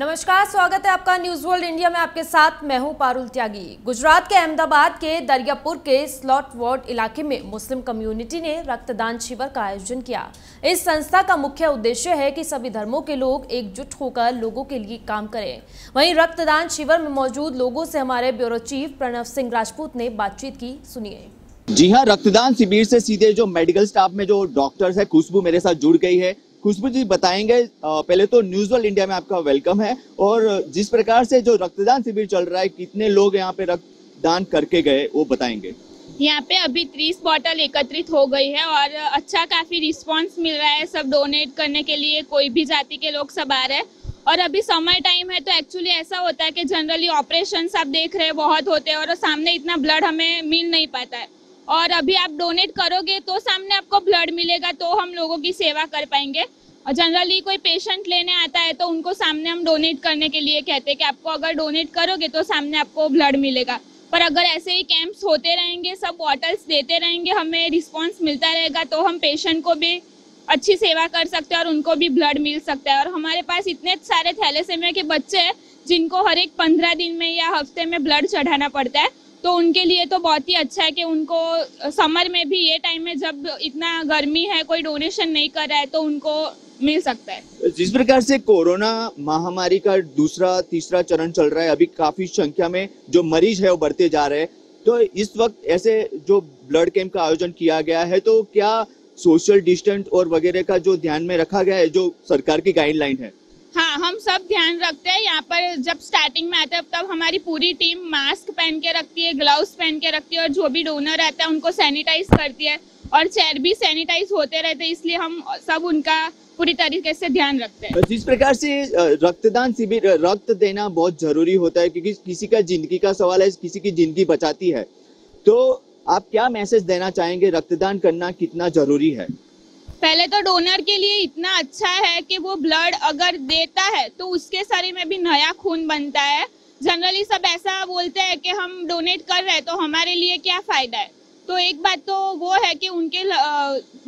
नमस्कार, स्वागत है आपका न्यूज़ वर्ल्ड इंडिया में। आपके साथ मैं हूं पारुल त्यागी। गुजरात के अहमदाबाद के दरियापुर के सलाट वार्ड इलाके में मुस्लिम कम्युनिटी ने रक्तदान शिविर का आयोजन किया। इस संस्था का मुख्य उद्देश्य है कि सभी धर्मों के लोग एकजुट होकर लोगों के लिए काम करें। वहीं रक्तदान शिविर में मौजूद लोगों से हमारे ब्यूरो चीफ प्रणव सिंह राजपूत ने बातचीत की, सुनिए। जी हाँ, रक्तदान शिविर से सीधे जो मेडिकल स्टाफ में जो डॉक्टर्स है, खुशबू मेरे साथ जुड़ गई है। खुशबू जी बताएंगे, पहले तो न्यूज़ वर्ल्ड इंडिया में आपका वेलकम है, और जिस प्रकार से जो रक्तदान शिविर चल रहा है, कितने लोग यहाँ पे रक्तदान करके गए वो बताएंगे। यहाँ पे अभी 30 बोतल एकत्रित हो गई है और अच्छा काफी रिस्पांस मिल रहा है। सब डोनेट करने के लिए कोई भी जाति के लोग सब आ रहे हैं। और अभी समर टाइम है तो एक्चुअली ऐसा होता है कि जनरली ऑपरेशन आप देख रहे हैं बहुत होते हैं और सामने इतना ब्लड हमें मिल नहीं पाता है, और अभी आप डोनेट करोगे तो सामने आपको ब्लड मिलेगा तो हम लोगों की सेवा कर पाएंगे। और जनरली कोई पेशेंट लेने आता है तो उनको सामने हम डोनेट करने के लिए कहते हैं कि आपको अगर डोनेट करोगे तो सामने आपको ब्लड मिलेगा। पर अगर ऐसे ही कैंप्स होते रहेंगे, सब बॉटल्स देते रहेंगे, हमें रिस्पॉन्स मिलता रहेगा तो हम पेशेंट को भी अच्छी सेवा कर सकते हैं और उनको भी ब्लड मिल सकता है। और हमारे पास इतने सारे थैलेसेमिया के बच्चे हैं जिनको हर एक 15 दिन में या हफ्ते में ब्लड चढ़ाना पड़ता है, तो उनके लिए तो बहुत ही अच्छा है कि उनको समर में भी ये टाइम में जब इतना गर्मी है, कोई डोनेशन नहीं कर रहा है तो उनको मिल सकता है। जिस प्रकार से कोरोना महामारी का दूसरा तीसरा चरण चल रहा है, अभी काफी संख्या में जो मरीज है वो बढ़ते जा रहे हैं, तो इस वक्त ऐसे जो ब्लड कैंप का आयोजन किया गया है तो क्या सोशल डिस्टेंस और वगैरह का जो ध्यान में रखा गया है, जो सरकार की गाइडलाइन है? हाँ, हम सब ध्यान रखते हैं। यहाँ पर जब स्टार्टिंग में आता है तब हमारी पूरी टीम मास्क पहन के रखती है, ग्लव्स पहन के रखती है, और जो भी डोनर आता है उनको सैनिटाइज करती है, और चेयर भी सैनिटाइज होते रहते हैं, इसलिए हम सब उनका पूरी तरीके से ध्यान रखते हैं। जिस प्रकार से रक्तदान शिविर, रक्त देना बहुत जरूरी होता है क्योंकि किसी का जिंदगी का सवाल है, किसी की जिंदगी बचाती है, तो आप क्या मैसेज देना चाहेंगे, रक्तदान करना कितना जरूरी है? पहले तो डोनर के लिए इतना अच्छा है कि वो ब्लड अगर देता है तो उसके शरीर में भी नया खून बनता है। जनरली सब ऐसा बोलते हैं कि हम डोनेट कर रहे हैं तो हमारे लिए क्या फायदा है, तो एक बात तो वो है कि उनके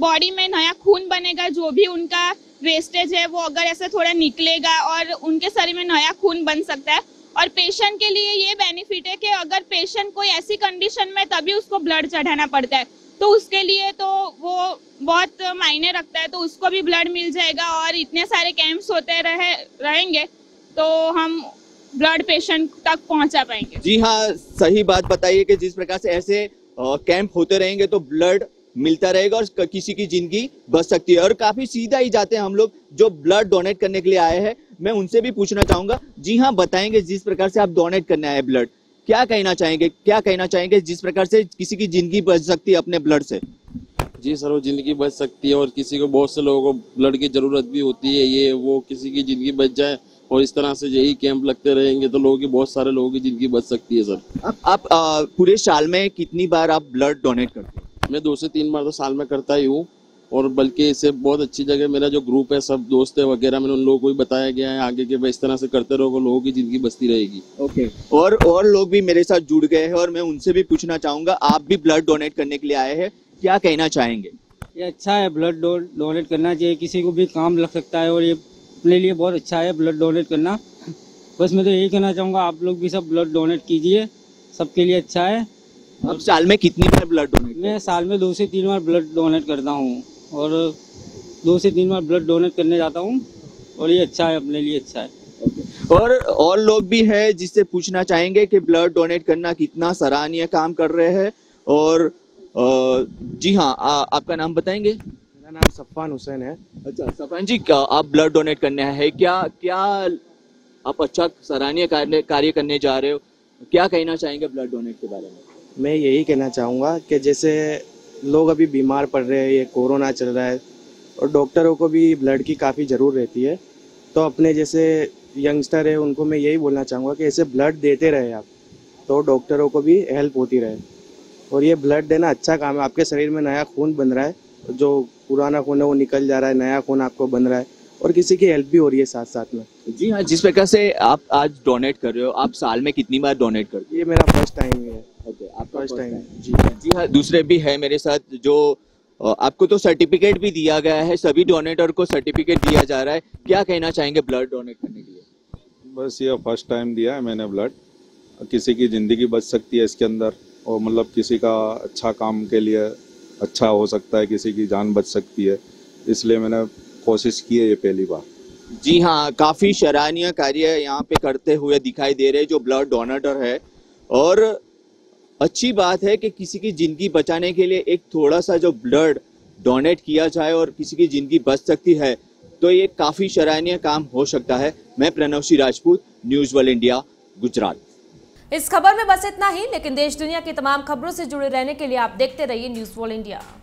बॉडी में नया खून बनेगा, जो भी उनका वेस्टेज है वो अगर ऐसा थोड़ा निकलेगा और उनके शरीर में नया खून बन सकता है। और पेशेंट के लिए ये बेनिफिट है कि अगर पेशेंट कोई ऐसी कंडीशन में तभी उसको ब्लड चढ़ाना पड़ता है तो उसके लिए तो वो बहुत मायने रखता है, तो उसको भी ब्लड मिल जाएगा। और इतने सारे कैंप्स होते रहेंगे तो हम ब्लड पेशेंट तक पहुंचा पाएंगे। जी हाँ, सही बात बताइए कि जिस प्रकार से ऐसे कैंप होते रहेंगे तो ब्लड मिलता रहेगा और किसी की जिंदगी बच सकती है। और काफी सीधा ही जाते हैं हम लोग जो ब्लड डोनेट करने के लिए आए हैं, मैं उनसे भी पूछना चाहूंगा। जी हाँ, बताएंगे जिस प्रकार से आप डोनेट करने आए ब्लड, क्या कहना चाहेंगे, क्या कहना चाहेंगे जिस प्रकार से किसी की जिंदगी बच सकती है अपने ब्लड से? जी सर, वो जिंदगी बच सकती है और किसी को, बहुत से लोगों को ब्लड की जरूरत भी होती है, ये वो किसी की जिंदगी बच जाए और इस तरह से यही कैंप लगते रहेंगे तो लोगों की, बहुत सारे लोगों की जिंदगी बच सकती है। सर आप पूरे साल में कितनी बार आप ब्लड डोनेट करते हो? मैं 2 से 3 बार तो साल में करता ही हूँ, और बल्कि इसे बहुत अच्छी जगह मेरा जो ग्रुप है, सब दोस्त है वगैरह, मैंने उन लोगों को भी बताया गया है आगे के भाई इस तरह से करते रहो, लोगों की जिंदगी बचती रहेगी। ओके, और लोग भी मेरे साथ जुड़ गए हैं और मैं उनसे भी पूछना चाहूंगा, आप भी ब्लड डोनेट करने के लिए आए हैं, क्या कहना चाहेंगे? ये अच्छा है, ब्लड डोनेट करना चाहिए, किसी को भी काम लग सकता है और ये अपने लिए बहुत अच्छा है ब्लड डोनेट करना। बस मैं तो यही कहना चाहूँगा, आप लोग भी सब ब्लड डोनेट कीजिए, सबके लिए अच्छा है। आप साल में कितनी बार ब्लड डोनेट? मैं साल में 2 से 3 बार ब्लड डोनेट करता हूँ और 2 से 3 बार ब्लड डोनेट करने जाता हूँ, और ये अच्छा है, अपने लिए अच्छा है। और लोग भी है जिससे पूछना चाहेंगे कि ब्लड डोनेट करना कितना सराहनीय काम कर रहे हैं। और जी हाँ, आपका नाम बताएंगे? मेरा नाम सफवान हुसैन है। अच्छा सफवान जी, आप ब्लड डोनेट करने आए हैं, क्या आप अच्छा सराहनीय कार्य करने जा रहे हो, क्या कहना चाहेंगे ब्लड डोनेट के बारे में? मैं यही कहना चाहूँगा कि जैसे लोग अभी बीमार पड़ रहे हैं, ये कोरोना चल रहा है, और डॉक्टरों को भी ब्लड की काफ़ी ज़रूर रहती है, तो अपने जैसे यंगस्टर है उनको मैं यही बोलना चाहूँगा कि ऐसे ब्लड देते रहे आप, तो डॉक्टरों को भी हेल्प होती रहे। और ये ब्लड देना अच्छा काम है, आपके शरीर में नया खून बन रहा है, जो पुराना खून है वो निकल जा रहा है, नया खून आपको बन रहा है, और किसी की हेल्प भी हो रही है साथ साथ में। जी हाँ, जिस प्रकार से आप आज डोनेट कर रहे हो, आप साल में कितनी बार डोनेट करते हो? ये मेरा फर्स्ट टाइम है। ओके, आपका फर्स्ट टाइम है। जी हाँ, जी हाँ, दूसरे भी है मेरे साथ जो, आपको तो सर्टिफिकेट भी दिया गया है, सभी डोनेटर को सर्टिफिकेट दिया जा रहा है, क्या कहना चाहेंगे ब्लड डोनेट करने के लिए? बस ये फर्स्ट टाइम दिया है मैंने ब्लड, किसी की ज़िंदगी बच सकती है इसके अंदर, और मतलब किसी का अच्छा काम के लिए अच्छा हो सकता है, किसी की जान बच सकती है, इसलिए मैंने कोशिश की है ये पहली बार। जी हाँ, काफ़ी सराहनीय कार्य यहाँ पे करते हुए दिखाई दे रहे जो ब्लड डोनेटर है, और अच्छी बात है कि किसी की ज़िंदगी बचाने के लिए एक थोड़ा सा जो ब्लड डोनेट किया जाए और किसी की ज़िंदगी बच सकती है तो ये काफ़ी सराहनीय काम हो सकता है। मैं Pranav Singh Rajput, news world India, Gujarat. इस खबर में बस इतना ही, लेकिन देश दुनिया की तमाम खबरों से जुड़े रहने के लिए आप देखते रहिए न्यूज़ वर्ल्ड इंडिया।